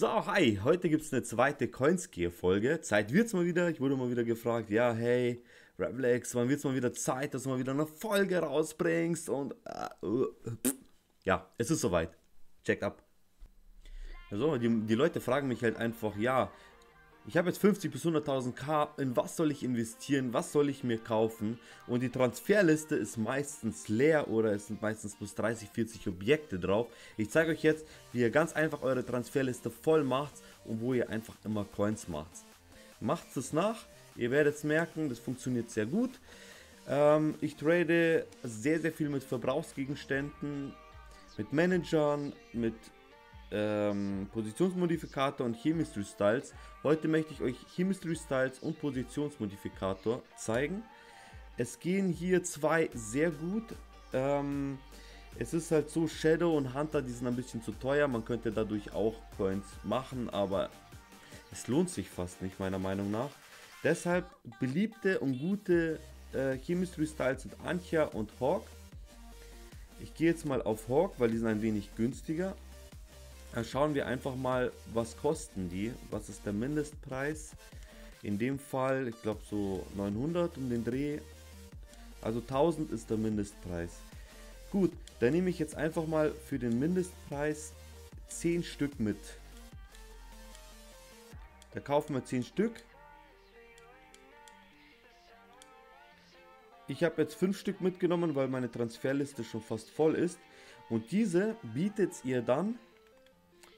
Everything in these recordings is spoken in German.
So, hi, heute gibt es eine zweite Coinskier-Folge. Zeit wird's mal wieder. Ich wurde mal wieder gefragt, ja, hey, RavLex, wann wird's mal wieder Zeit, dass du mal wieder eine Folge rausbringst? Und ja, es ist soweit. Checkt ab. Also, die Leute fragen mich halt einfach, ja, ich habe jetzt 50 bis 100.000 K, in was soll ich investieren, was soll ich mir kaufen? Und die Transferliste ist meistens leer oder es sind meistens bloß 30, 40 Objekte drauf. Ich zeige euch jetzt, wie ihr ganz einfach eure Transferliste voll macht und wo ihr einfach immer Coins macht. Macht es nach, ihr werdet es merken, das funktioniert sehr gut. Ich trade sehr, sehr viel mit Verbrauchsgegenständen, mit Managern, mit Positionsmodifikator und Chemistry Styles. Heute möchte ich euch Chemistry Styles und Positionsmodifikator zeigen. Es gehen hier zwei sehr gut. Es ist halt so, Shadow und Hunter, die sind ein bisschen zu teuer. Man könnte dadurch auch Coins machen, aber es lohnt sich fast nicht, meiner Meinung nach. Deshalb beliebte und gute Chemistry Styles sind Anchia und Hawk. Ich gehe jetzt mal auf Hawk, weil die sind ein wenig günstiger. Dann schauen wir einfach mal, was kosten die, was ist der Mindestpreis, in dem Fall, ich glaube so 900 um den Dreh, also 1000 ist der Mindestpreis. Gut, dann nehme ich jetzt einfach mal für den Mindestpreis 10 Stück mit. Da kaufen wir 10 Stück. Ich habe jetzt 5 Stück mitgenommen, weil meine Transferliste schon fast voll ist und diese bietet ihr dann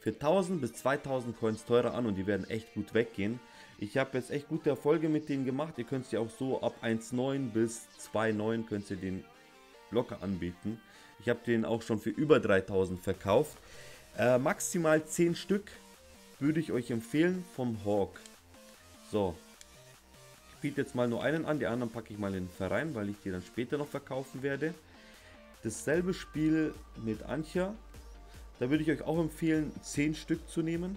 für 1000 bis 2000 Coins teurer an und die werden echt gut weggehen. Ich habe jetzt echt gute Erfolge mit denen gemacht. Ihr könnt sie auch so ab 1,9 bis 2,9 könnt ihr den locker anbieten. Ich habe den auch schon für über 3000 verkauft. Maximal 10 Stück würde ich euch empfehlen vom Hawk. So, ich biete jetzt mal nur einen an, die anderen packe ich mal in den Verein, weil ich die dann später noch verkaufen werde. Dasselbe Spiel mit Anchia. Da würde ich euch auch empfehlen, 10 Stück zu nehmen.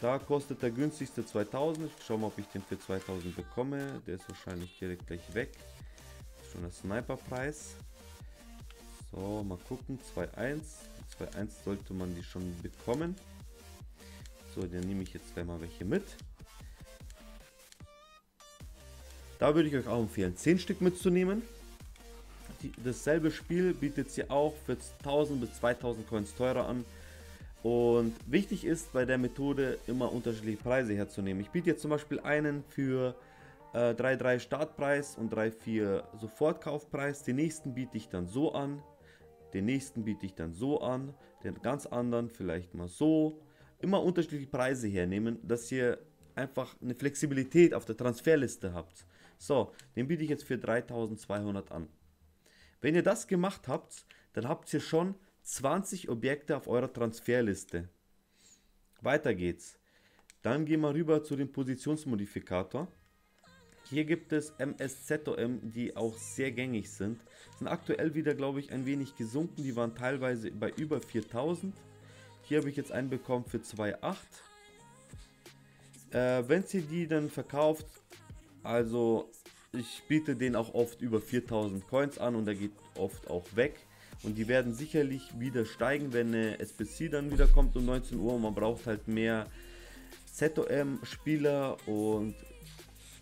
Da kostet der günstigste 2000. Ich schaue mal, ob ich den für 2000 bekomme. Der ist wahrscheinlich direkt gleich weg. Schon der Sniperpreis. So, mal gucken. 2,1. 2,1 sollte man die schon bekommen. So, dann nehme ich jetzt gleich mal welche mit. Da würde ich euch auch empfehlen, 10 Stück mitzunehmen. Dasselbe Spiel bietet sie auch für 1000 bis 2000 Coins teurer an und wichtig ist bei der Methode immer unterschiedliche Preise herzunehmen. Ich biete jetzt zum Beispiel einen für 3,3 Startpreis und 3,4 Sofortkaufpreis, den nächsten biete ich dann so an, den nächsten biete ich dann so an, den ganz anderen vielleicht mal so. Immer unterschiedliche Preise hernehmen, dass ihr einfach eine Flexibilität auf der Transferliste habt. So, den biete ich jetzt für 3200 an. Wenn ihr das gemacht habt, dann habt ihr schon 20 Objekte auf eurer Transferliste. Weiter geht's. Dann gehen wir rüber zu dem Positionsmodifikator. Hier gibt es MSZOM, die auch sehr gängig sind. Sind aktuell wieder, glaube ich, ein wenig gesunken. Die waren teilweise bei über 4000. Hier habe ich jetzt einen bekommen für 2,8. Wenn ihr die dann verkauft, also ich biete den auch oft über 4000 Coins an und der geht oft auch weg. Und die werden sicherlich wieder steigen, wenn eine SBC dann wieder kommt um 19 Uhr. Und man braucht halt mehr ZOM-Spieler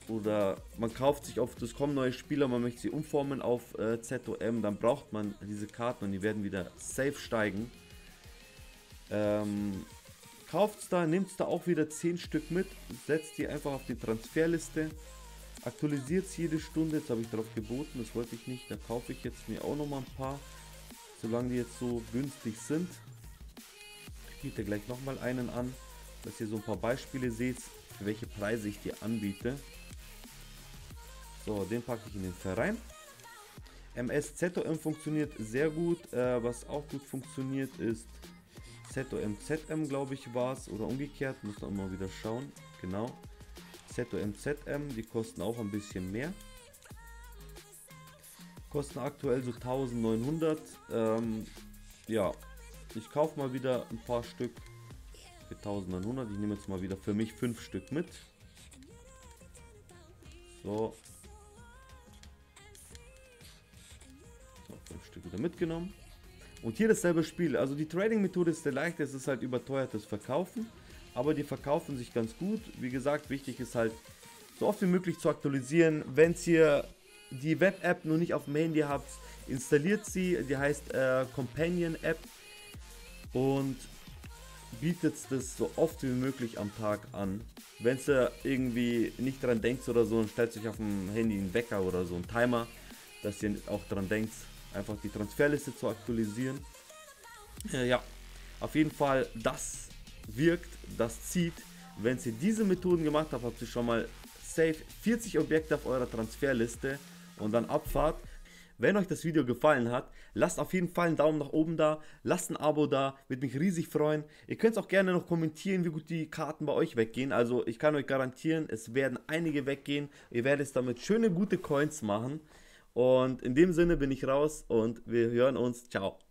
oder man kauft sich oft, es kommen neue Spieler, man möchte sie umformen auf ZOM. Dann braucht man diese Karten und die werden wieder safe steigen. Kauft es da, nehmt es da auch wieder 10 Stück mit, setzt die einfach auf die Transferliste. Aktualisiert es jede Stunde, jetzt habe ich darauf geboten, das wollte ich nicht, da kaufe ich jetzt mir auch nochmal ein paar, solange die jetzt so günstig sind. Ich biete gleich nochmal einen an, dass ihr so ein paar Beispiele seht, für welche Preise ich dir anbiete. So, den packe ich in den Verein. MSZOM funktioniert sehr gut, was auch gut funktioniert ist ZOMZM, glaube ich war es, oder umgekehrt, muss man mal wieder schauen, genau. ZOMZM, die kosten auch ein bisschen mehr. Kosten aktuell so 1900. Ja, ich kaufe mal wieder ein paar Stück für 1900. Ich nehme jetzt mal wieder für mich 5 Stück mit. So 5 Stück wieder mitgenommen. Und hier dasselbe Spiel. Also die Trading-Methode ist der leichte, es ist halt überteuertes Verkaufen. Aber die verkaufen sich ganz gut. Wie gesagt, wichtig ist halt, so oft wie möglich zu aktualisieren. Wenn ihr die Web-App noch nicht auf dem Handy habt, installiert sie. Die heißt Companion-App und bietet das so oft wie möglich am Tag an. Wenn ihr irgendwie nicht dran denkt oder so, und stellt euch auf dem Handy einen Wecker oder so einen Timer, dass ihr auch dran denkt, einfach die Transferliste zu aktualisieren. Ja, auf jeden Fall, das wirkt, das zieht. Wenn ihr diese Methoden gemacht habt, habt ihr schon mal safe 40 Objekte auf eurer Transferliste und dann Abfahrt. Wenn euch das Video gefallen hat, lasst auf jeden Fall einen Daumen nach oben da, lasst ein Abo da, würde mich riesig freuen. Ihr könnt auch gerne noch kommentieren, wie gut die Karten bei euch weggehen. Also ich kann euch garantieren, es werden einige weggehen. Ihr werdet damit schöne, gute Coins machen. Und in dem Sinne bin ich raus und wir hören uns. Ciao.